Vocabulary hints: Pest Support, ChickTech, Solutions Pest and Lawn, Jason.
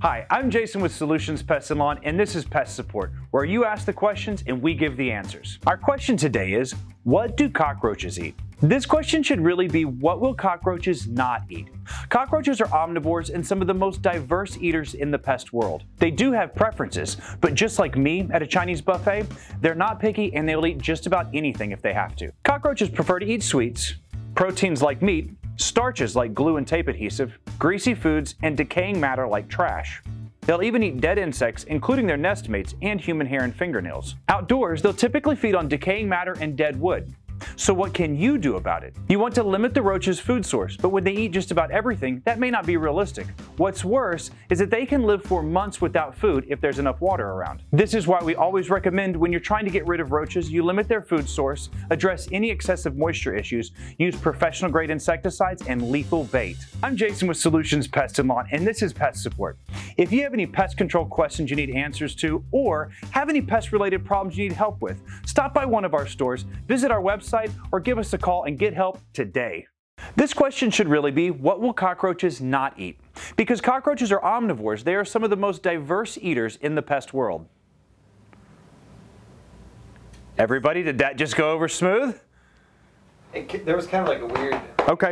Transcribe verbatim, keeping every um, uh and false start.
Hi, I'm Jason with Solutions Pest and Lawn, and this is Pest Support, where you ask the questions and we give the answers. Our question today is, what do cockroaches eat? This question should really be, what will cockroaches not eat? Cockroaches are omnivores and some of the most diverse eaters in the pest world. They do have preferences, but just like me at a Chinese buffet, they're not picky and they'll eat just about anything if they have to. Cockroaches prefer to eat sweets, proteins like meat, starches like glue and tape adhesive, greasy foods, and decaying matter like trash. They'll even eat dead insects, including their nest mates and human hair and fingernails. Outdoors, they'll typically feed on decaying matter and dead wood. So what can you do about it? You want to limit the roach's food source, but when they eat just about everything, that may not be realistic. What's worse is that they can live for months without food if there's enough water around. This is why we always recommend when you're trying to get rid of roaches, you limit their food source, address any excessive moisture issues, use professional grade insecticides, and lethal bait. I'm Jason with Solutions Pest and Lawn, and this is Pest Support. If you have any pest control questions you need answers to, or have any pest related problems you need help with, stop by one of our stores, visit our website, or give us a call and get help today. This question should really be, what will cockroaches not eat? Because cockroaches are omnivores, they are some of the most diverse eaters in the pest world. Everybody, did that just go over smooth? It, there was kind of like a weird... Okay.